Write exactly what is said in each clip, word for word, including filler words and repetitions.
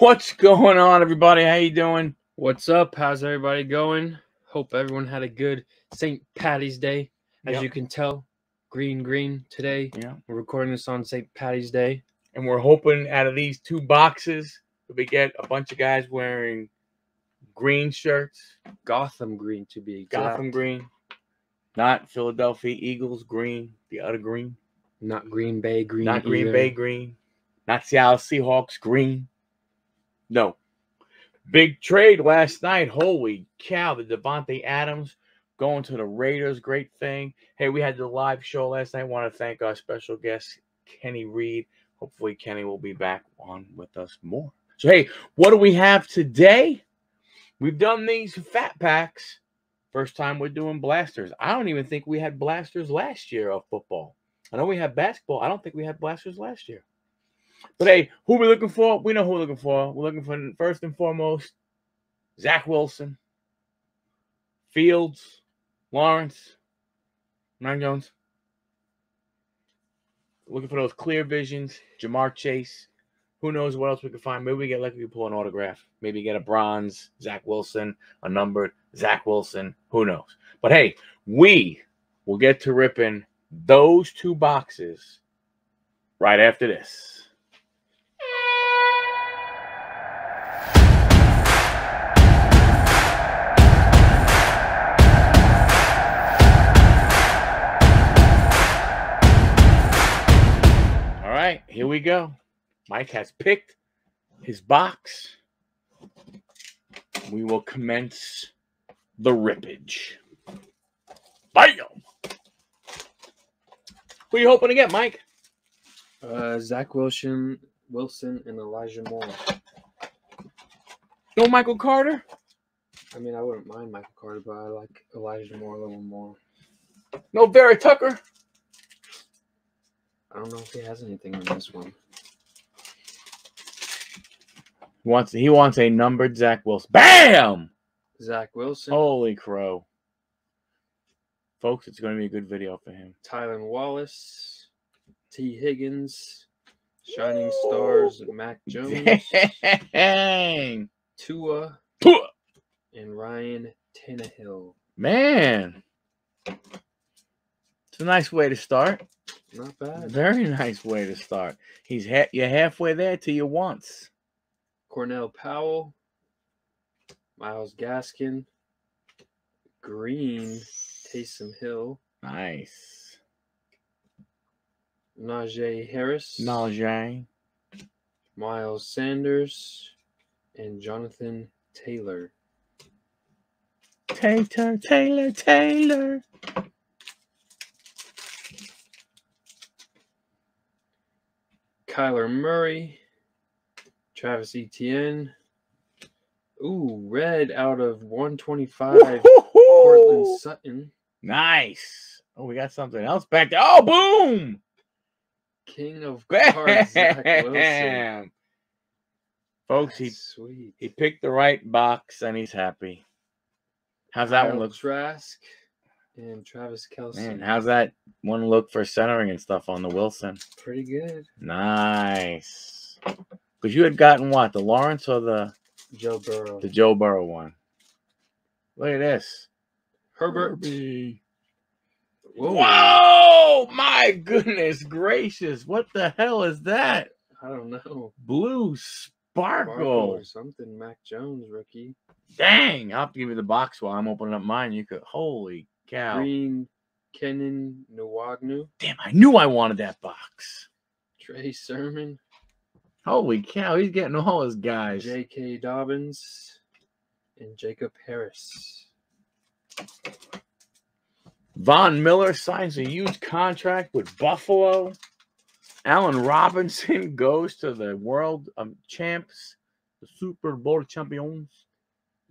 What's going on, everybody? How you doing? What's up? How's everybody going? Hope everyone had a good Saint Patty's Day. As yep. you can tell, green, green today. Yeah, we're recording this on Saint Patty's Day. And we're hoping out of these two boxes that we get a bunch of guys wearing green shirts. Gotham green, to be exact. Gotham green. Not Philadelphia Eagles green. The other green. Not Green Bay green. Not Green either. Bay green. Not Seattle Seahawks green. No. Big trade last night. Holy cow. The Davante Adams going to the Raiders. Great thing. Hey, we had the live show last night. I want to thank our special guest, Kenny Reed. Hopefully, Kenny will be back on with us more. So, hey, what do we have today? We've done these fat packs. First time we're doing blasters. I don't even think we had blasters last year of football. I know we had basketball. I don't think we had blasters last year. But, hey, who are we looking for? We know who we're looking for. We're looking for, first and foremost, Zach Wilson, Fields, Lawrence, Mac Jones. Looking for those clear visions, Jamar Chase. Who knows what else we can find. Maybe we get lucky, we pull an autograph. Maybe get a bronze Zach Wilson, a numbered Zach Wilson. Who knows? But, hey, we will get to ripping those two boxes right after this. All right, here we go. Mike has picked his box. We will commence the rippage. Bam! Who are you hoping to get, Mike? Uh, Zach Wilson, Wilson, and Elijah Moore. No Michael Carter? I mean, I wouldn't mind Michael Carter, but I like Elijah Moore a little more. No Barry Tucker? I don't know if he has anything on this one. He wants, he wants a numbered Zach Wilson. Bam! Zach Wilson. Holy crow. Folks, it's going to be a good video for him. Tylan Wallace. T. Higgins, Shining Ooh. Stars, Mac Jones, Dang. Tua, Tua, and Ryan Tannehill. Man, it's a nice way to start. Not bad. Very nice way to start. He's ha you're halfway there to your wants. Cornell Powell, Myles Gaskin, Green, Taysom Hill. Nice. Najee Harris, Najee, Miles Sanders, and Jonathan Taylor. Taylor, Taylor, Taylor. Kyler Murray, Travis Etienne. Ooh, red out of one twenty-five. Cortland Sutton. Nice. Oh, we got something else back there. Oh, boom. King of cards, Zach Wilson. Folks, he, sweet. he picked the right box, and he's happy. How's that Kyle one look? Trask and Travis Kelce. Man, how's that one look for centering and stuff on the Wilson? Pretty good. Nice. Because you had gotten what? The Lawrence or the? Joe Burrow. The Joe Burrow one. Look at this. Herbert. Herbie. Whoa. Whoa! My goodness gracious! What the hell is that? I don't know. Blue sparkle, sparkle or something. Mac Jones rookie. Dang! I'll have to give you the box while I'm opening up mine. You could. Holy cow! Green, Kenan Nwagno. Damn! I knew I wanted that box. Trey Sermon. Holy cow! He's getting all his guys. J K. Dobbins and Jacob Harris. Von Miller signs a huge contract with Buffalo. Allen Robinson goes to the world of champs, the Super Bowl champions.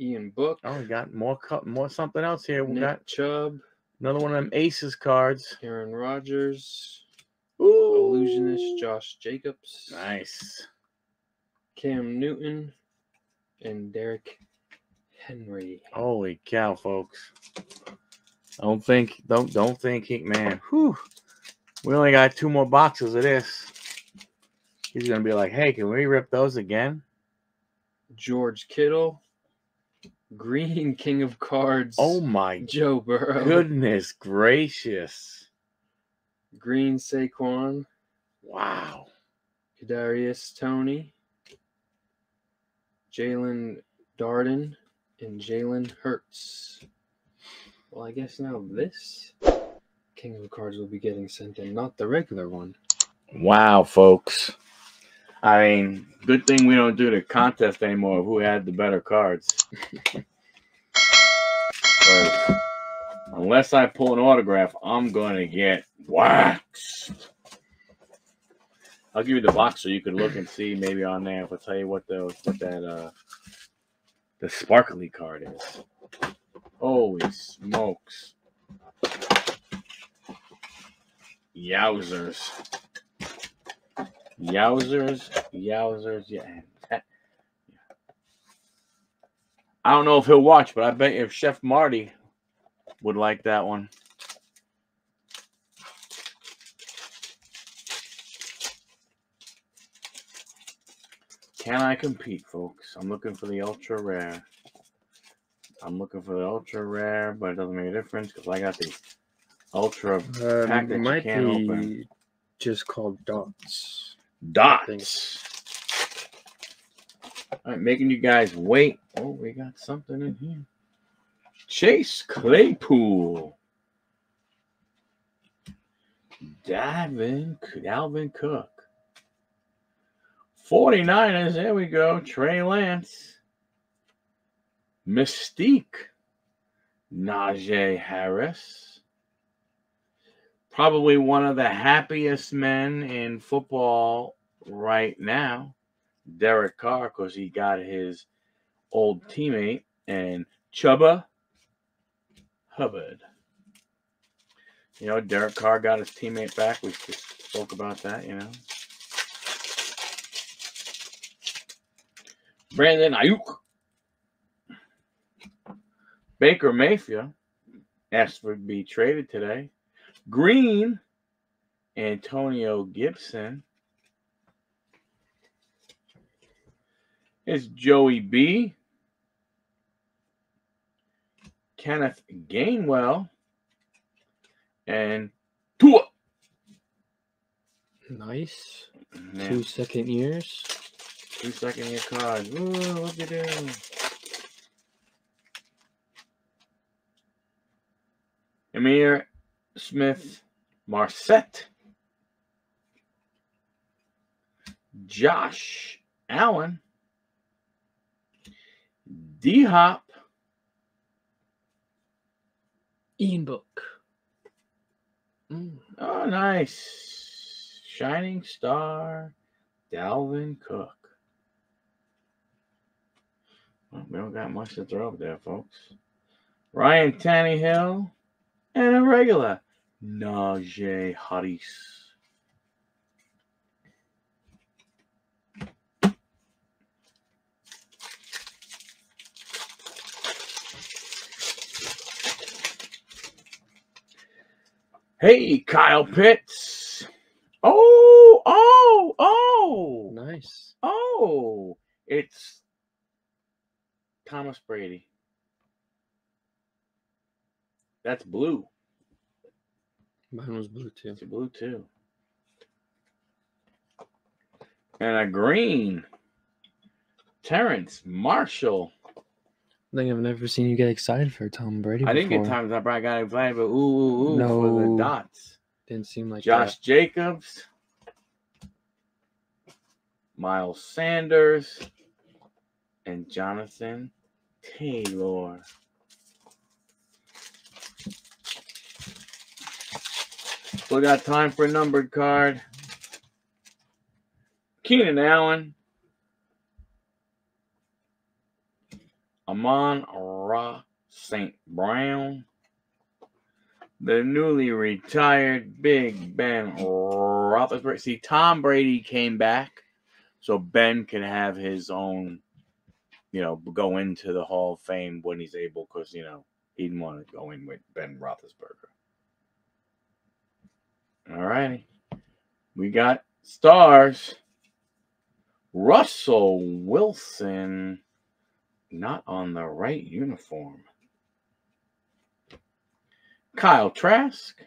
Ian Book. Oh, we got more, more something else here. We Nick got Chubb. Another one of them Aces cards. Aaron Rodgers. Ooh. Illusionist Josh Jacobs. Nice. Cam Newton and Derek Henry. Holy cow, folks. Don't think, don't, don't think, he, man. Whew. We only got two more boxes of this. He's gonna be like, "Hey, can we rip those again?" George Kittle. Green, King of Cards. Oh, my. Joe Burrow. Goodness gracious. Green, Saquon. Wow. Kadarius Toney. Jalen Darden. And Jalen Hurts. Well, I guess now this King of Cards will be getting sent in, not the regular one. Wow, folks. I mean, good thing we don't do the contest anymore of who had the better cards. Unless I pull an autograph, I'm going to get waxed. I'll give you the box so you can look and see maybe on there if I tell you what the what that uh the sparkly card is. Holy smokes. Yowzers. Yowzers. Yowzers. Yeah. I don't know if he'll watch, but I bet if Chef Marty would like that one. Can I compete, folks? I'm looking for the ultra rare. I'm looking for the ultra rare, but it doesn't make a difference because I got the ultra pack um, that might you can't be open. Just called dots. Dots. All right, making you guys wait. Oh, we got something in here. Chase Claypool. Dalvin, Dalvin Cook. forty-niners, there we go. Trey Lance. Mystique. Najee Harris. Probably one of the happiest men in football right now. Derek Carr, because he got his old teammate. And Chubba Hubbard. You know, Derek Carr got his teammate back. We just spoke about that, you know. Brandon Ayuk. Baker Mayfield asked to be traded today. Green. Antonio Gibson. It's Joey B. Kenneth Gainwell. And Tua. Nice. Yeah. Two second years. Two second year cards. Ooh, look at that. Amir Smith Marset. Josh Allen. D Hop. Ian Book. Mm. Oh, nice. Shining Star. Dalvin Cook. Well, we don't got much to throw up there, folks. Ryan Tannehill and a regular Najee Harris. Hey, Kyle Pitts. Oh, oh, oh. Nice. Oh, it's Thomas Brady. That's blue. Mine was blue, too. It's blue, too. And a green. Terrence Marshall. I think I've never seen you get excited for Tom Brady before. I didn't get times up. I got excited, but ooh, ooh, ooh no, for the dots. Didn't seem like Josh that. Jacobs. Miles Sanders. And Jonathan Taylor. Still got time for a numbered card. Keenan Allen. Amon-Ra Saint Brown. The newly retired Big Ben Roethlisberger. See, Tom Brady came back, so Ben can have his own, you know, go into the Hall of Fame when he's able because, you know, he didn't want to go in with Ben Roethlisberger. All righty. We got stars. Russell Wilson. Not on the right uniform. Kyle Trask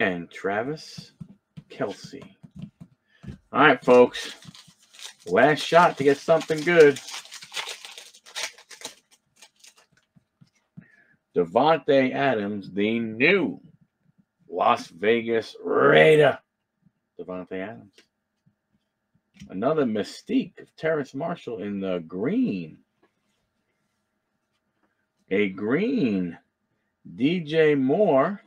and Travis Kelce. All right, folks. Last shot to get something good. Davante Adams, the new Las Vegas Raider. Davante Adams. Another mystique of Terrence Marshall in the green. A green D J Moore.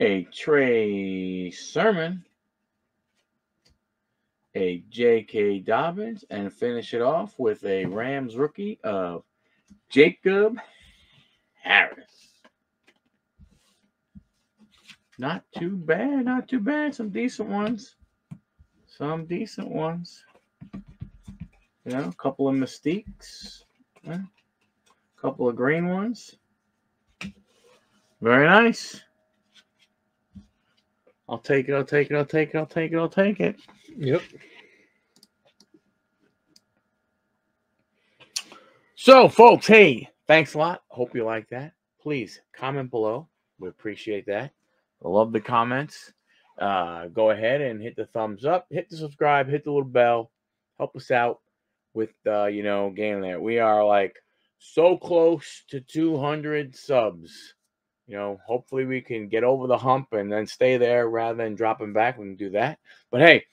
A Trey Sermon. A J K. Dobbins. And finish it off with a Rams rookie of Jacob Harris. Not too bad, not too bad. Some decent ones. Some decent ones. You know, a couple of mystiques. Yeah. A couple of green ones. Very nice. I'll take it, I'll take it, I'll take it, I'll take it, I'll take it. Yep. So, folks, hey, thanks a lot. Hope you like that. Please comment below. We appreciate that. I love the comments. Uh, go ahead and hit the thumbs up, hit the subscribe, hit the little bell. Help us out with, uh, you know, game there. We are like so close to two hundred subs. You know, hopefully we can get over the hump and then stay there rather than dropping back. We can do that. But hey,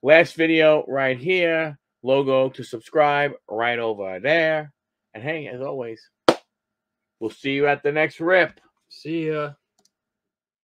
last video right here, logo to subscribe right over there. And hey, as always, we'll see you at the next rip. See ya.